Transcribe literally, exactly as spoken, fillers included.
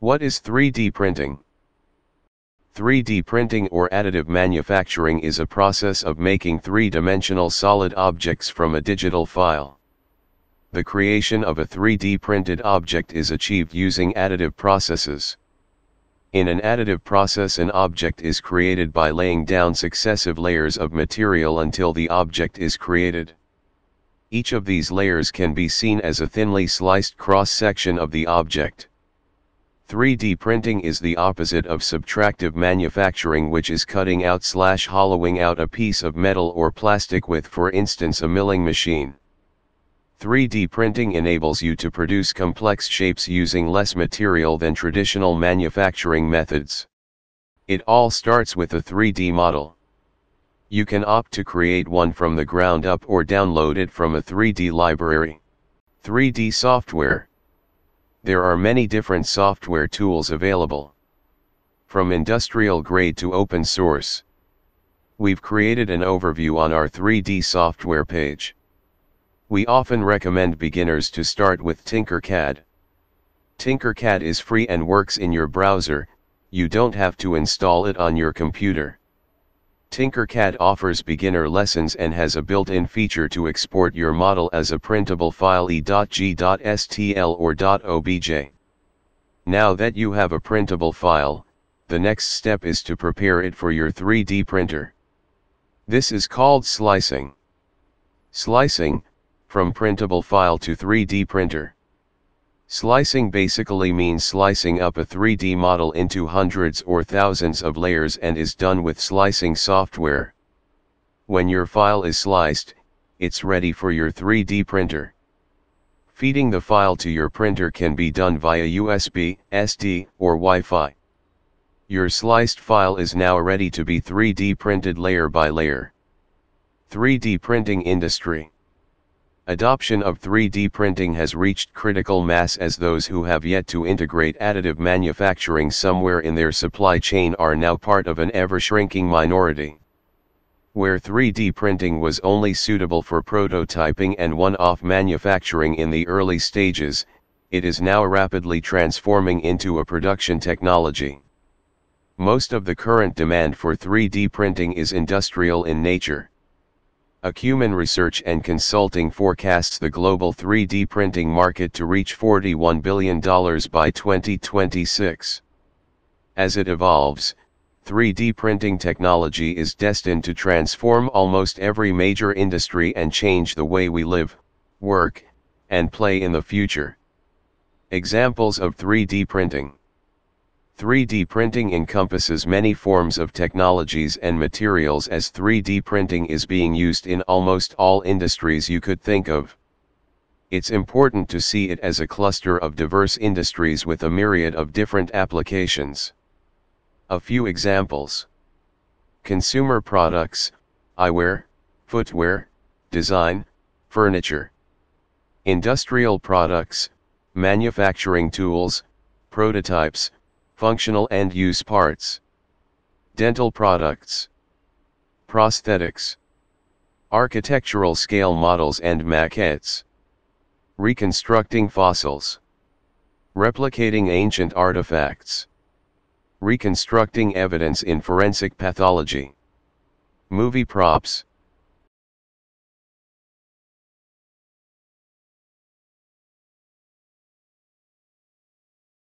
What is three D printing? three D printing or additive manufacturing is a process of making three-dimensional solid objects from a digital file. The creation of a three D printed object is achieved using additive processes. In an additive process, an object is created by laying down successive layers of material until the object is created. Each of these layers can be seen as a thinly sliced cross-section of the object. three D printing is the opposite of subtractive manufacturing, which is cutting out slash hollowing out a piece of metal or plastic with, for instance, a milling machine. three D printing enables you to produce complex shapes using less material than traditional manufacturing methods. It all starts with a three D model. You can opt to create one from the ground up or download it from a three D library. three D software. There are many different software tools available, from industrial grade to open source. We've created an overview on our three D software page. We often recommend beginners to start with Tinkercad. Tinkercad is free and works in your browser. You don't have to install it on your computer. Tinkercad offers beginner lessons and has a built-in feature to export your model as a printable file e.g.stl or .obj. Now that you have a printable file, the next step is to prepare it for your three D printer. This is called slicing. Slicing, from printable file to three D printer. Slicing basically means slicing up a three D model into hundreds or thousands of layers and is done with slicing software. When your file is sliced, it's ready for your three D printer. Feeding the file to your printer can be done via U S B, S D, or Wi-Fi. Your sliced file is now ready to be three D printed layer by layer. three D printing industry. Adoption of three D printing has reached critical mass, as those who have yet to integrate additive manufacturing somewhere in their supply chain are now part of an ever-shrinking minority. Where three D printing was only suitable for prototyping and one-off manufacturing in the early stages, it is now rapidly transforming into a production technology. Most of the current demand for three D printing is industrial in nature. Acumen Research and Consulting forecasts the global three D printing market to reach forty-one billion dollars by twenty twenty-six. As it evolves, three D printing technology is destined to transform almost every major industry and change the way we live, work, and play in the future. Examples of three D printing. three D printing encompasses many forms of technologies and materials, as three D printing is being used in almost all industries you could think of. It's important to see it as a cluster of diverse industries with a myriad of different applications. A few examples. Consumer products, eyewear, footwear, design, furniture. Industrial products, manufacturing tools, prototypes, functional end-use parts. Dental products. Prosthetics. Architectural scale models and maquettes. Reconstructing fossils. Replicating ancient artifacts. Reconstructing evidence in forensic pathology. Movie props.